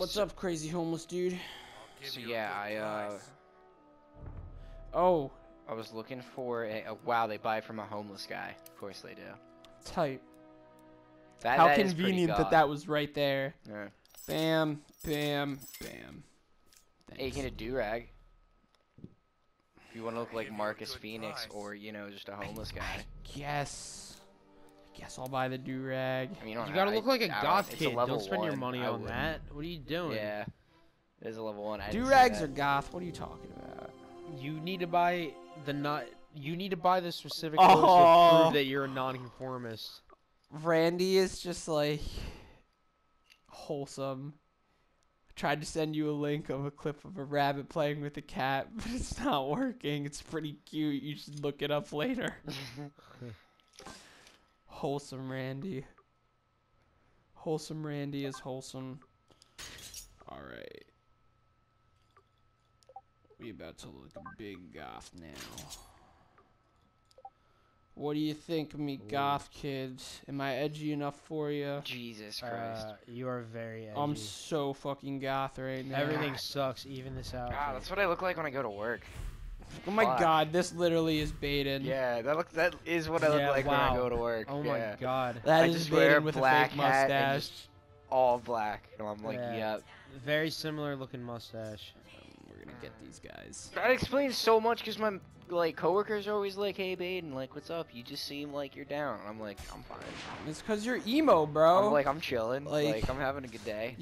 What's up, crazy homeless dude? So yeah, I was looking for a, wow, they buy from a homeless guy. Of course they do. Type. How convenient that that was right there. Yeah. Bam, bam, bam. Thanks. Hey, you can a do-rag. If you want to look like Marcus Phoenix or, you know, just a homeless guy. Yes, I'll buy the do-rag. I mean, you gotta look like a goth kid. Don't spend your money on that. What are you doing? Yeah, it is a level 1. Do-rags are goth. What are you talking about? You need to buy the You need to buy the specific clothes to prove that you're a nonconformist. Randy is just like wholesome. I tried to send you a link of a clip of a rabbit playing with a cat, but it's not working. It's pretty cute. You should look it up later. Wholesome Randy. Wholesome Randy is wholesome. Alright. We about to look a big goth now. What do you think of me, goth kids? Am I edgy enough for you? Jesus Christ. You are very edgy. I'm so fucking goth right now. Everything sucks, even this outfit. God, that's what I look like when I go to work. Oh my god, this literally is Baden. Yeah, that is what I look like when I go to work. Oh my god. That is Baden with a fake mustache. All black. And I'm like, yep. Very similar looking mustache. We're gonna get these guys. That explains so much because my coworkers are always like, hey Baden, like what's up? You just seem like you're down. And I'm like, I'm fine. It's cause you're emo, bro. I'm like, I'm chilling. Like I'm having a good day.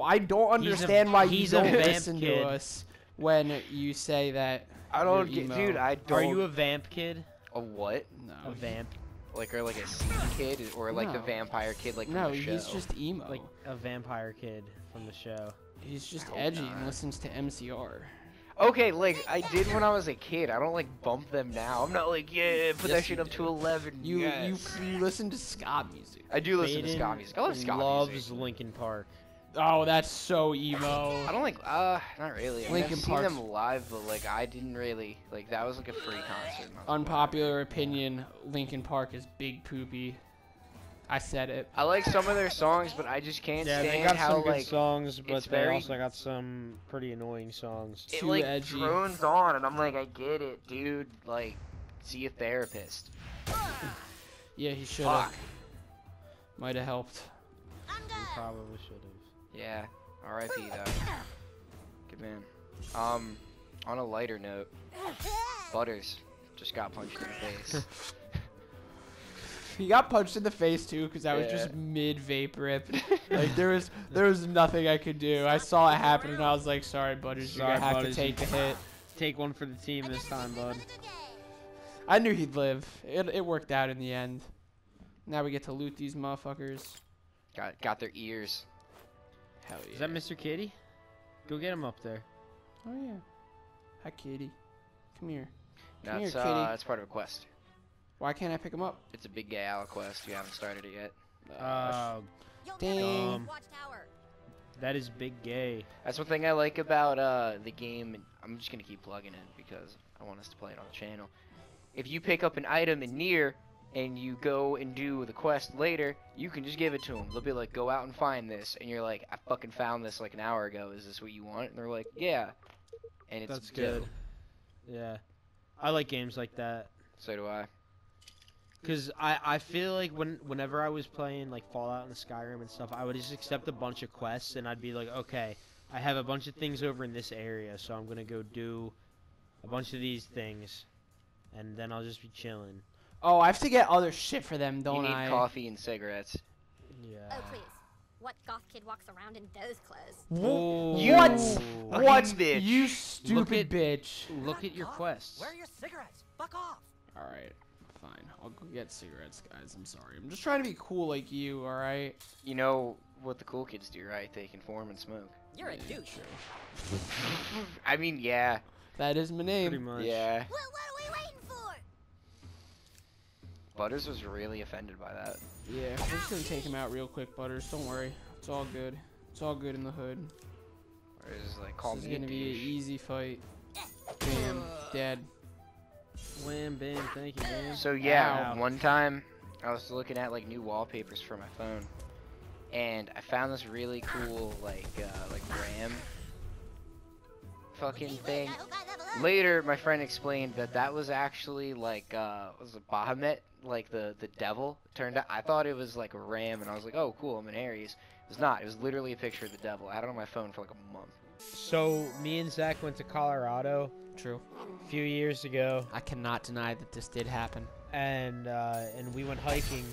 I don't understand why you don't listen to us when you say that. I don't get, dude. I don't. Are you a vamp kid? A what? No. A vamp. Like or like a scene kid or like a vampire kid like from the show. No, he's just emo. Like a vampire kid from the show. He's just edgy and listens to MCR. Okay, like I did when I was a kid. I don't like bump them now. I'm not like put that shit up to 11. You listen to ska music. I do listen to ska music. I love ska music. Loves Linkin Park. Oh, that's so emo. I don't like, not really. I mean, I've seen them live, but like, I didn't really, like, that was like a free concert. Unpopular opinion, Linkin Park is big poopy. I said it. I like some of their songs, but I just can't stand how, like, they got some good songs, but they also got some pretty annoying songs. It, like, drones on, and I'm like, I get it, dude. Like, see a therapist. Yeah, he should have. Might have helped. He probably should have. Yeah, R.I.P. though. Good man. On a lighter note, Butters just got punched in the face. He got punched in the face too, cause I was just mid vape rip. Like there was nothing I could do. I saw it happen and I was like, sorry, Butters, you're gonna have to take the hit. Take one for the team this time, bud. I knew he'd live. It worked out in the end. Now we get to loot these motherfuckers. Got their ears. Yeah. Is that Mr. Kitty? Go get him up there. Oh yeah. Hi Kitty. Come here. Come here, Kitty. That's part of a quest. Why can't I pick him up? It's a big gay owl quest. You haven't started it yet. Dang. That is big gay. That's one thing I like about the game. And I'm just gonna keep plugging it because I want us to play it on the channel. If you pick up an item in Nier and you go and do the quest later, you can just give it to them. They'll be like, go out and find this. And you're like, I fucking found this like an hour ago. Is this what you want? And they're like, yeah. And it's good. Yeah. I like games like that. So do I. Because I feel like whenever I was playing like Fallout and Skyrim and stuff, I would just accept a bunch of quests. And I'd be like, okay, I have a bunch of things over in this area. So I'm going to go do a bunch of these things. And then I'll just be chilling. Oh, I have to get other shit for them, don't I? You need coffee and cigarettes. Yeah. Oh, please. What goth kid walks around in those clothes? What? What, bitch? You stupid bitch. Look at your quests. Where are your cigarettes? Fuck off. Alright, fine. I'll go get cigarettes, guys. I'm sorry. I'm just trying to be cool like you, alright? You know what the cool kids do, right? They conform and smoke. You're a douche. I mean, yeah. That is my name. Pretty much. Yeah. Well, what are we waiting for? Butters was really offended by that. Yeah, we're just gonna take him out real quick, Butters. Don't worry, it's all good. It's all good in the hood. It's like, this is gonna be an easy fight. Bam, dead. Wham, bam, thank you, man. So yeah, one time I was looking at like new wallpapers for my phone, and I found this really cool like RAM fucking thing. Later, my friend explained that that was actually like was a Bahamut, like the devil. Turned out I thought it was like a ram, and I was like, oh cool, I'm an Aries. It was not. It was literally a picture of the devil. I had it on my phone for like a month. So me and Zach went to Colorado. True. A few years ago. I cannot deny that this did happen. And we went hiking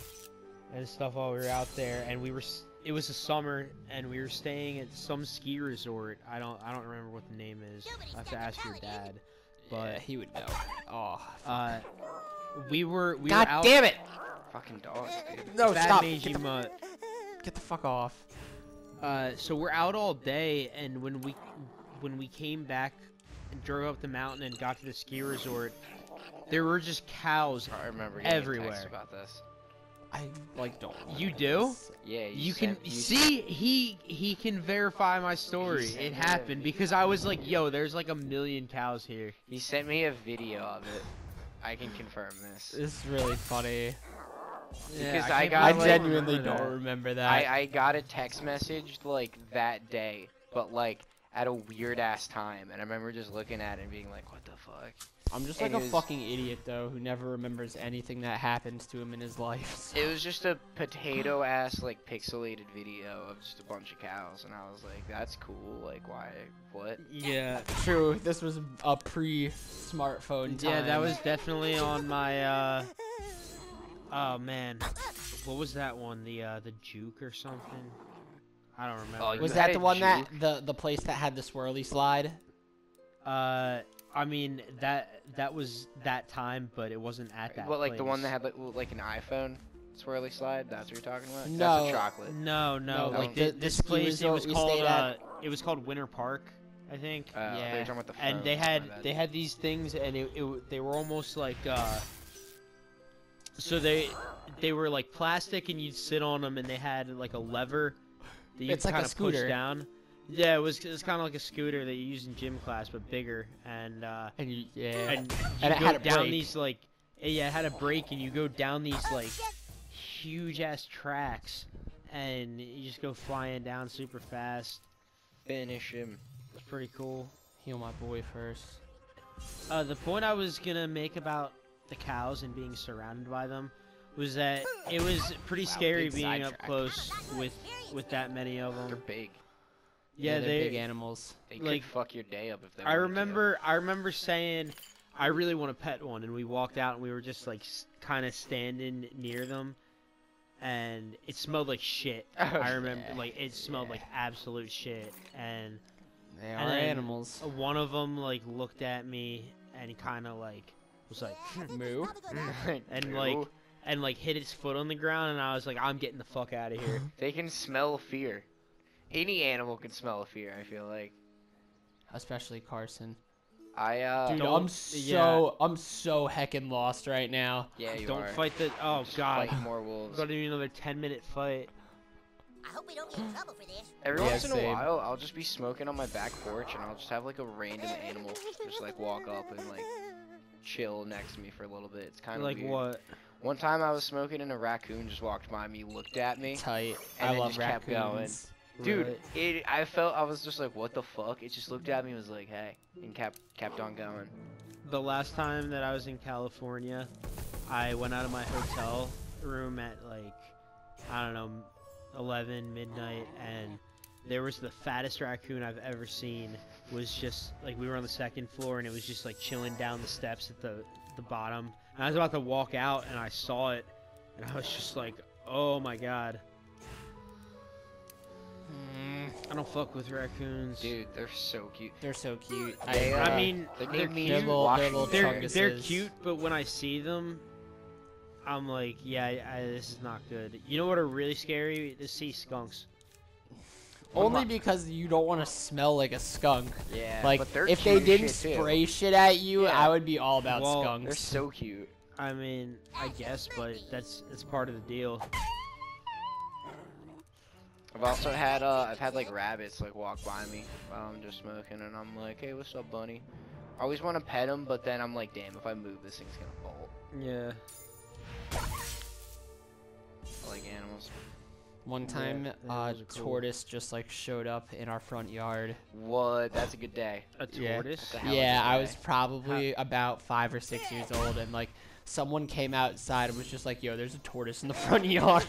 and stuff while we were out there, and we were. It was the summer, and we were staying at some ski resort. I don't remember what the name is. I have to ask your dad. But yeah, he would know. Oh. We God were out. Damn it! Fucking dog. Dude. No, stop. Get the fuck off. So we're out all day, and when we came back and drove up the mountain and got to the ski resort, there were just cows everywhere. I remember everywhere. Text about this. I like don't. You do? Yeah. You can see he can verify my story. It happened because I was like, yo, there's like a million cows here. He sent me a video of it. I can confirm this. This is really funny. Yeah, because I genuinely don't remember that. I got a text message like that day, but like at a weird ass time, and I remember just looking at it and being like, what the fuck? I'm just like a fucking idiot, though, who never remembers anything that happens to him in his life. So. It was just a potato-ass, like, pixelated video of just a bunch of cows, and I was like, that's cool, like, why, what? Yeah, true, this was a pre-smartphone time. Yeah, that was definitely on my, oh, man, what was that one, the juke or something? I don't remember. Oh, was that the one juke? The place that had the swirly slide? I mean that was that time, but it wasn't at that. Well, like place. The one that had like an iPhone swirly slide. That's what you're talking about. No, that's a chocolate. No. Like this place, it was called Winter Park, I think. Yeah. They the and they had these things, and they were almost like so they were like plastic, and you'd sit on them, and they had like a lever that you kind of push down. Yeah, it was kind of like a scooter that you use in gym class, but bigger, and it had down these like, yeah, it had a brake, and you go down these like huge ass tracks, and you just go flying down super fast. Finish him. It's pretty cool. Heal my boy first. The point I was gonna make about the cows and being surrounded by them was that it was pretty scary being up close with that many of them. They're big. Yeah, they're big animals. They could like, fuck your day up if they. I remember saying, I really want to pet one, and we walked out and we were just like kind of standing near them, and it smelled like shit. Oh, I remember, yeah, like it smelled like absolute shit, and they are animals. One of them like looked at me and kind of like was like moo, and like. And like hit its foot on the ground, and I was like, I'm getting the fuck out of here. They can smell fear. Any animal can smell a fear, I feel like. Especially Carson. Dude, I'm so heckin' lost right now. Yeah, you don't are. Fight the... Oh, just God. Fight more wolves. Gotta do another 10-minute fight. I hope we don't get in trouble for this. Every once in a while, I'll just be smoking on my back porch, and I'll just have, like, a random animal just, like, walk up and, like, chill next to me for a little bit. It's kind of like weird. What? One time I was smoking, and a raccoon just walked by me, looked at me. Tight. And I love just raccoons. Kept going. Dude, really? I was just like, what the fuck? It just looked at me and was like, hey, and kept on going. The last time that I was in California, I went out of my hotel room at like, I don't know, 11, midnight, and there was the fattest raccoon I've ever seen. Was just, like, we were on the second floor, and it was just like chilling down the steps at the bottom. And I was about to walk out, and I saw it, and I was just like, oh my God. I don't fuck with raccoons. Dude, they're so cute. They're so cute. I mean, they're cute. They're cute, but when I see them, I'm like, yeah, this is not good. You know what are really scary? To see skunks. Only because you don't want to smell like a skunk. Yeah, like, but they're if cute they didn't shit spray too. Shit at you, yeah. I would be all about skunks. They're so cute. I mean, I guess, but that's part of the deal. I've also had, I've had like rabbits like walk by me while I'm just smoking, and I'm like, hey, what's up, bunny? I always want to pet him, but then I'm like, damn, if I move, this thing's gonna bolt. Yeah. I like animals. One time, a tortoise just like showed up in our front yard. What? That's a good day. A tortoise? Yeah, I was probably about 5 or 6 years old, and like someone came outside and was just like, "Yo, there's a tortoise in the front yard."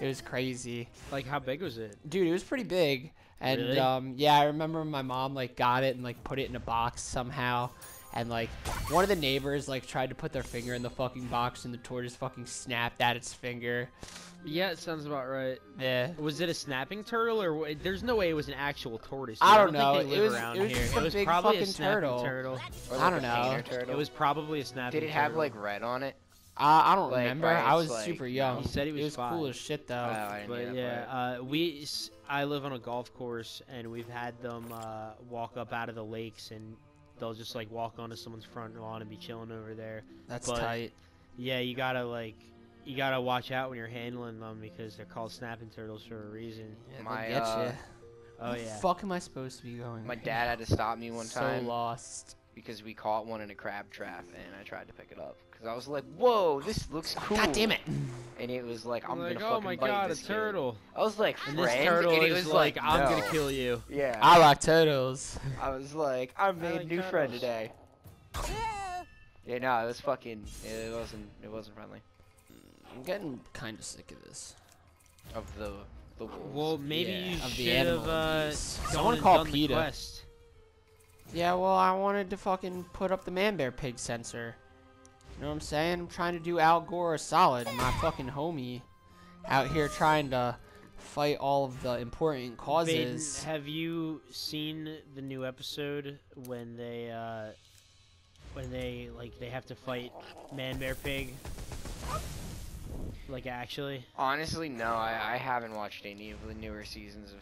It was crazy. Like, how big was it? Dude, it was pretty big. And really? Yeah, I remember my mom like got it and like put it in a box somehow. And, like, one of the neighbors, like, tried to put their finger in the fucking box, and the tortoise fucking snapped at its finger. Yeah, it sounds about right. Yeah. Was it a snapping turtle, or... There's no way it was an actual tortoise. I don't know. It was just a big fucking turtle. I don't know. It was probably a snapping turtle. Did it have, like, red on it? I don't remember. I was super young. He said he was five. Cool as shit, though. But, yeah, I live on a golf course, and we've had them walk up out of the lakes, and... They'll just like walk onto someone's front lawn and be chilling over there. That's tight. Yeah, you gotta like, you gotta watch out when you're handling them because they're called snapping turtles for a reason. Yeah, my oh yeah. Fuck, am I supposed to be going? My dad had to stop me one time. So lost. Because we caught one in a crab trap and I tried to pick it up because I was like, "Whoa, this looks cool." God damn it! And it was like, "I'm gonna fucking bite this kid." Oh my god, a turtle! I was like, "Friend," and this turtle was like, "I'm gonna kill you." Yeah. I like turtles. I was like, "I made a new friend today." Yeah, no, it was fucking. It wasn't friendly. I'm getting kind of sick of this. Of the wolves. Well, maybe you should have. Someone call PETA. Yeah, well, I wanted to fucking put up the man-bear-pig sensor. You know what I'm saying? I'm trying to do Al Gore a solid, my fucking homie, out here trying to fight all of the important causes. Baden, have you seen the new episode when they like they have to fight man-bear-pig? Like actually? Honestly, no. I haven't watched any of the newer seasons of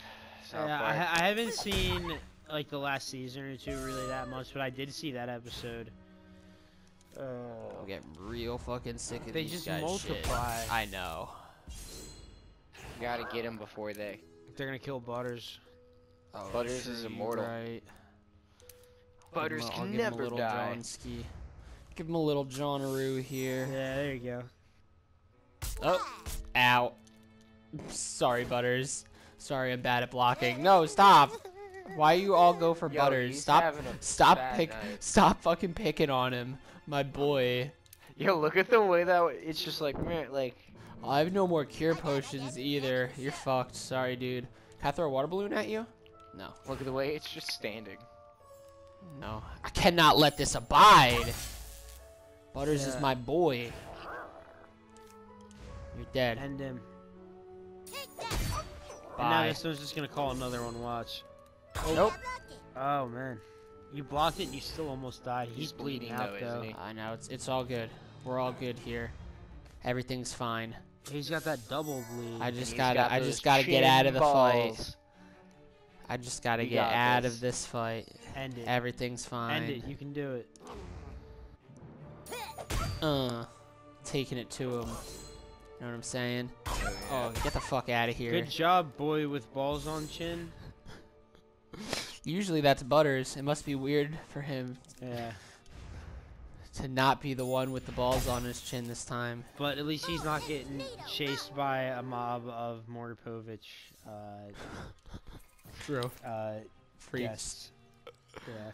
South Park. I haven't seen. Like the last season or two, really that much, but I did see that episode. I'll get real fucking sick of these guys. They just multiply. Shit. I know. You gotta get them before they. They're gonna kill Butters. Oh, Butters is immortal. Right. Butters can never die. Give him a little John-a-roo here. Yeah, there you go. Oh, ow. Sorry, Butters. Sorry, I'm bad at blocking. No, stop. Why you all go for Butters? Stop fucking picking on him, my boy. Yo, look at the way that it's just like, man, like. I have no more cure potions either. You're fucked. Sorry, dude. Can I throw a water balloon at you? No. Look at the way it's just standing. No, I cannot let this abide. Butters is my boy. You're dead. End him. Bye. And now this one's just gonna call another one. Watch. Oh. Nope. Oh man, you blocked it and you still almost died. He's bleeding out though, isn't he? I know, it's all good. We're all good here. Everything's fine. He's got that double bleed. I just gotta get out of the fight. I just gotta get out of this fight. End it. Everything's fine. End it. You can do it. Taking it to him. You know what I'm saying? Oh, get the fuck out of here. Good job, boy with balls on chin. Usually that's Butters. It must be weird for him to not be the one with the balls on his chin this time. But at least he's not getting chased by a mob of Mordapovich. True. Freaks. Guests. Yeah.